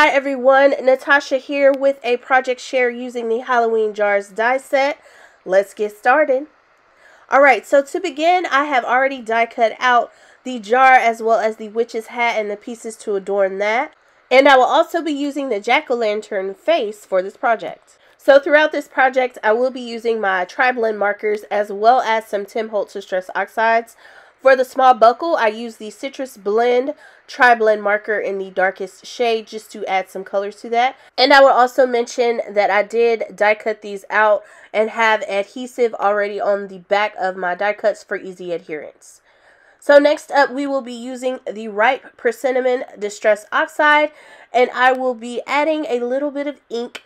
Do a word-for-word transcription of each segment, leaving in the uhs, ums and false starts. Hi everyone, Natasha here with a project share using the Halloween Jars die set. Let's get started. Alright, so to begin, I have already die cut out the jar as well as the witch's hat and the pieces to adorn that. And I will also be using the jack-o'-lantern face for this project. So throughout this project, I will be using my tri-blend markers as well as some Tim Holtz Distress Oxides. For the small buckle, I use the Citrus Blend Tri-Blend Marker in the darkest shade just to add some colors to that. And I will also mention that I did die cut these out and have adhesive already on the back of my die cuts for easy adherence. So next up, we will be using the Ripe Persimmon Distress Oxide, and I will be adding a little bit of ink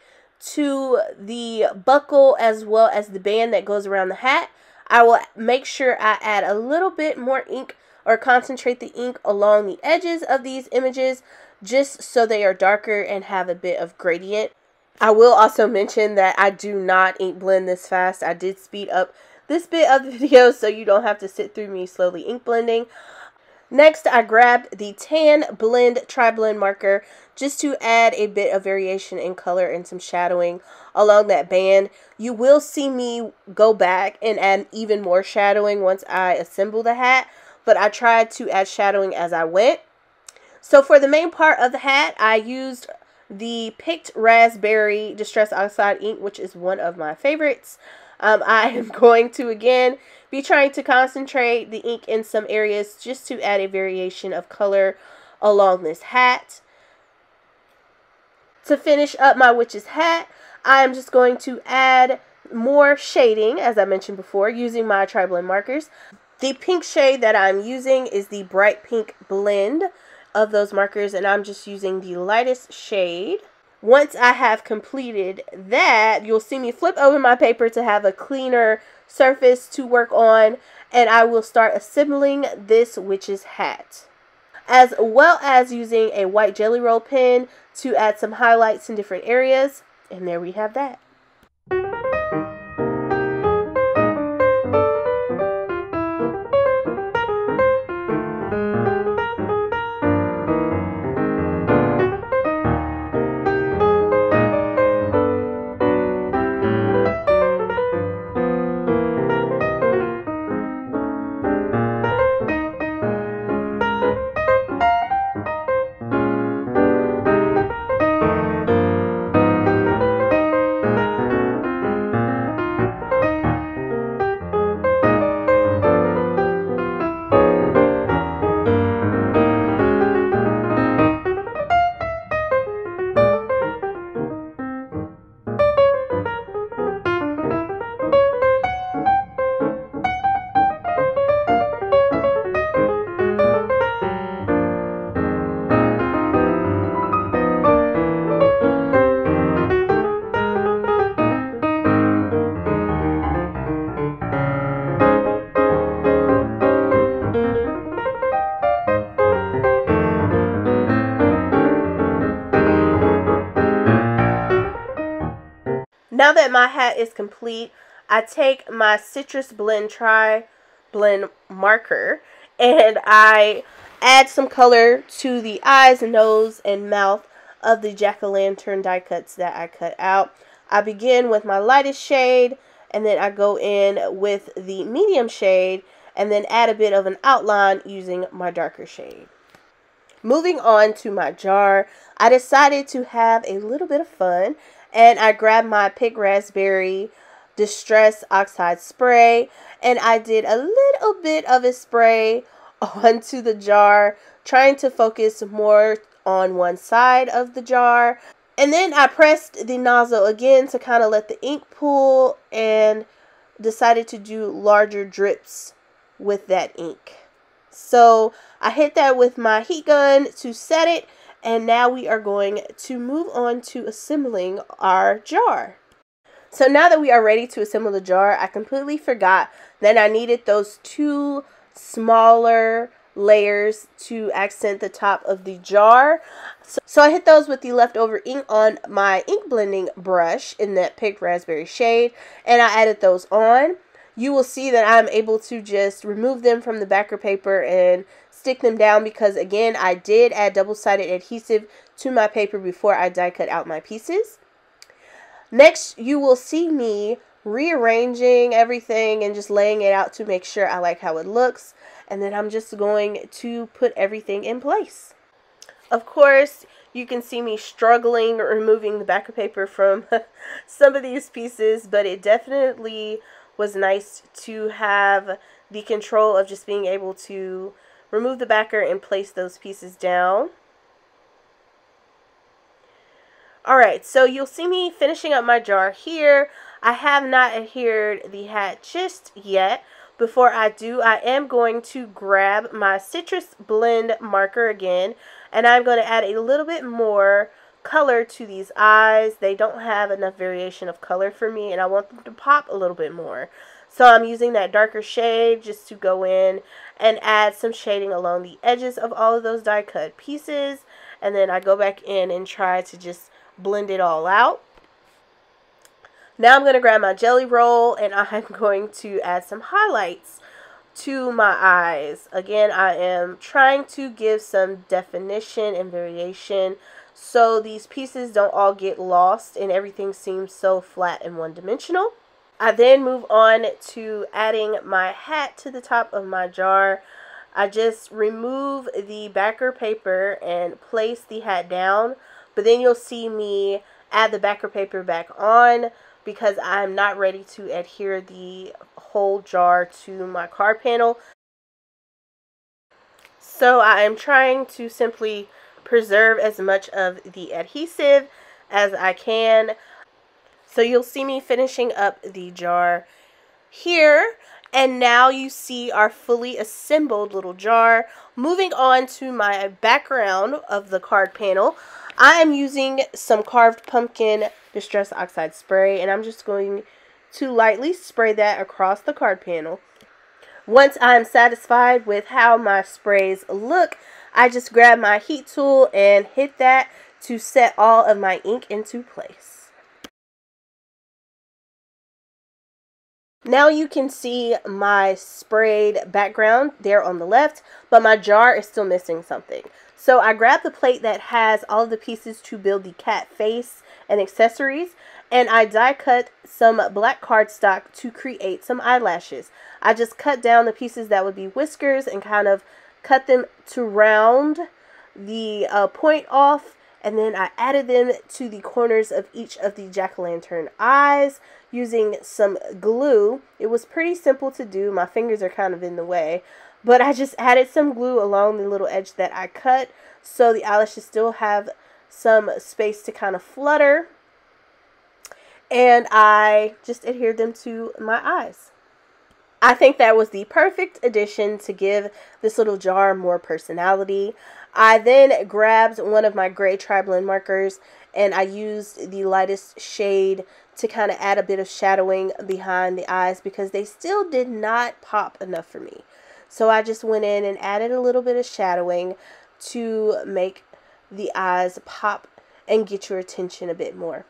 to the buckle as well as the band that goes around the hat. I will make sure I add a little bit more ink or concentrate the ink along the edges of these images just so they are darker and have a bit of gradient. I will also mention that I do not ink blend this fast. I did speed up this bit of the video so you don't have to sit through me slowly ink blending. Next, I grabbed the Tan Blend Tri-Blend Marker just to add a bit of variation in color and some shadowing along that band. You will see me go back and add even more shadowing once I assemble the hat, but I tried to add shadowing as I went. So for the main part of the hat, I used the Picked Raspberry Distress Oxide ink, which is one of my favorites. Um, I am going to, again, be trying to concentrate the ink in some areas just to add a variation of color along this hat. To finish up my witch's hat, I'm just going to add more shading, as I mentioned before, using my tri-blend markers. The pink shade that I'm using is the bright pink blend of those markers, and I'm just using the lightest shade. Once I have completed that, you'll see me flip over my paper to have a cleaner surface to work on, and I will start assembling this witch's hat, as well as using a white jelly roll pen to add some highlights in different areas. And there we have that. Now that my hat is complete, I take my Citrus Blend Tri-Blend Marker and I add some color to the eyes, nose, and mouth of the jack-o'-lantern die cuts that I cut out. I begin with my lightest shade, and then I go in with the medium shade and then add a bit of an outline using my darker shade. Moving on to my jar, I decided to have a little bit of fun, and I grabbed my Pink Raspberry Distress Oxide Spray, and I did a little bit of a spray onto the jar, trying to focus more on one side of the jar. And then I pressed the nozzle again to kind of let the ink pool, and decided to do larger drips with that ink. So I hit that with my heat gun to set it, and now we are going to move on to assembling our jar. So now that we are ready to assemble the jar, I completely forgot that I needed those two smaller layers to accent the top of the jar. So, so I hit those with the leftover ink on my ink blending brush in that Pink Raspberry shade, and I added those on. you will see that I'm able to just remove them from the backer paper and stick them down, because again, I did add double-sided adhesive to my paper before I die cut out my pieces. Next, you will see me rearranging everything and just laying it out to make sure I like how it looks, and then I'm just going to put everything in place. Of course, you can see me struggling removing the backer paper from some of these pieces, but it definitely was nice to have the control of just being able to remove the backer and place those pieces down. Alright, so you'll see me finishing up my jar here. I have not adhered the hat just yet. Before I do, I am going to grab my Citrus Blend marker again, and I'm going to add a little bit more color to these eyes. They don't have enough variation of color for me, and I want them to pop a little bit more. So I'm using that darker shade just to go in and add some shading along the edges of all of those die cut pieces, and then I go back in and try to just blend it all out. Now I'm going to grab my jelly roll and I'm going to add some highlights to my eyes. Again, I am trying to give some definition and variation so these pieces don't all get lost and everything seems so flat and one-dimensional. I then move on to adding my hat to the top of my jar. I just remove the backer paper and place the hat down, but then you'll see me add the backer paper back on because I'm not ready to adhere the whole jar to my card panel. So I am trying to simply preserve as much of the adhesive as I can. So you'll see me finishing up the jar here. And now you see our fully assembled little jar. Moving on to my background of the card panel, I am using some Carved Pumpkin Distress Oxide Spray, and I'm just going to lightly spray that across the card panel. Once I'm satisfied with how my sprays look, I just grab my heat tool and hit that to set all of my ink into place. Now you can see my sprayed background there on the left, but my jar is still missing something. So I grabbed the plate that has all of the pieces to build the cat face and accessories, and I die cut some black cardstock to create some eyelashes. I just cut down the pieces that would be whiskers and kind of cut them to round the uh, point off, and then I added them to the corners of each of the jack-o'-lantern eyes using some glue. It was pretty simple to do. My fingers are kind of in the way, but I just added some glue along the little edge that I cut so the eyelashes still have some space to kind of flutter. And I just adhered them to my eyes. I think that was the perfect addition to give this little jar more personality. I then grabbed one of my gray tri-blend markers and I used the lightest shade to kind of add a bit of shadowing behind the eyes because they still did not pop enough for me. So I just went in and added a little bit of shadowing to make the eyes pop and get your attention a bit more.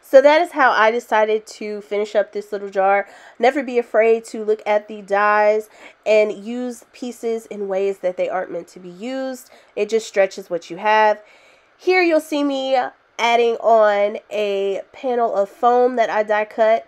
So that is how I decided to finish up this little jar. Never be afraid to look at the dies and use pieces in ways that they aren't meant to be used. It just stretches what you have. Here you'll see me adding on a panel of foam that I die cut.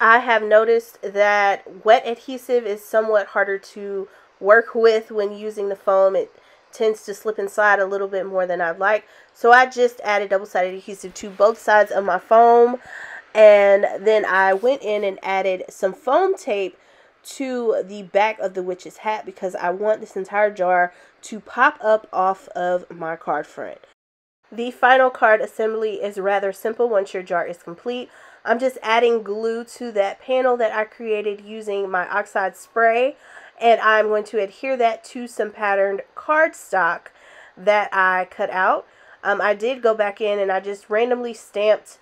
I have noticed that wet adhesive is somewhat harder to work with when using the foam. It tends to slip and slide a little bit more than I'd like. So I just added double-sided adhesive to both sides of my foam. And then I went in and added some foam tape to the back of the witch's hat because I want this entire jar to pop up off of my card front. The final card assembly is rather simple once your jar is complete. I'm just adding glue to that panel that I created using my oxide spray. And I'm going to adhere that to some patterned cardstock that I cut out. Um, I did go back in and I just randomly stamped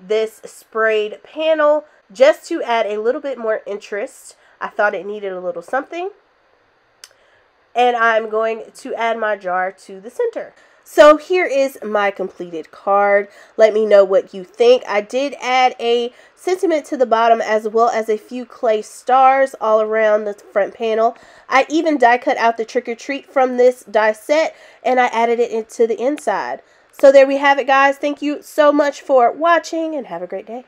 this sprayed panel just to add a little bit more interest. I thought it needed a little something. And I'm going to add my jar to the center. So here is my completed card. Let me know what you think. I did add a sentiment to the bottom as well as a few clay stars all around the front panel. I even die cut out the trick or treat from this die set and I added it into the inside. So there we have it, guys. Thank you so much for watching and have a great day.